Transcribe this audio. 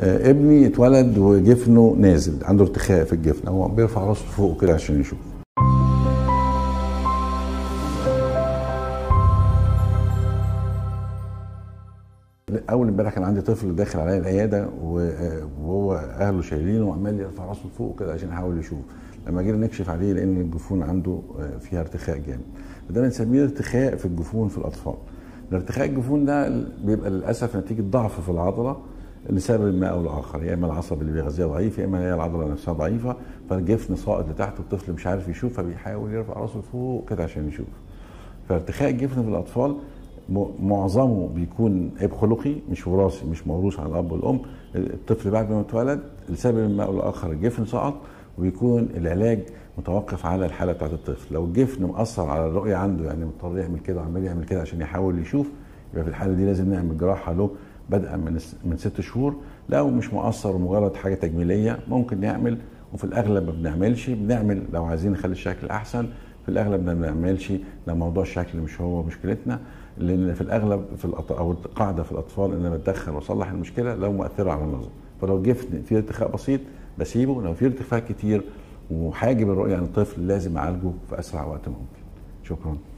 ابني اتولد وجفنه نازل، عنده ارتخاء في الجفن، هو بيرفع راسه فوق كده عشان يشوف. اول امبارح كان عندي طفل داخل عليا العياده وهو اهله شايلينه وعمال يرفع راسه لفوق كده عشان يحاول يشوف، لما جينا نكشف عليه لان الجفون عنده فيها ارتخاء جامد، وده بنسميه ارتخاء في الجفون في الاطفال. ارتخاء الجفون ده بيبقى للاسف نتيجه ضعف في العضله لسبب ما او لاخر، يا اما العصب اللي بيغذيها ضعيف يا اما هي العضله نفسها ضعيفه، فالجفن ساقط لتحت والطفل مش عارف يشوف فبيحاول يرفع راسه لفوق كده عشان يشوف. فارتخاء الجفن في الاطفال معظمه بيكون عيب خلقي مش وراثي، مش موروث عن الاب والام. الطفل بعد ما اتولد لسبب ما او لاخر الجفن سقط، وبيكون العلاج متوقف على الحاله بتاعت الطفل. لو الجفن مأثر على الرؤيه عنده، يعني مضطر يعمل كده وعمال يعمل كده عشان يحاول يشوف، يبقى في الحاله دي لازم نعمل جراحه له بدءا من 6 شهور. لو مش مؤثر ومجرد حاجه تجميليه ممكن نعمل، وفي الاغلب ما بنعملش. بنعمل لو عايزين نخلي الشكل احسن، في الاغلب ما بنعملش لو موضوع الشكل مش هو مشكلتنا، لان في الاغلب او القاعده في الاطفال ان انا بتدخل واصلح المشكله لو مؤثره على النظر. فلو جفن فيه ارتخاء بسيط بسيبه، لو فيه ارتخاء كتير وحاجب الرؤيه عن الطفل لازم اعالجه في اسرع وقت ممكن. شكرا.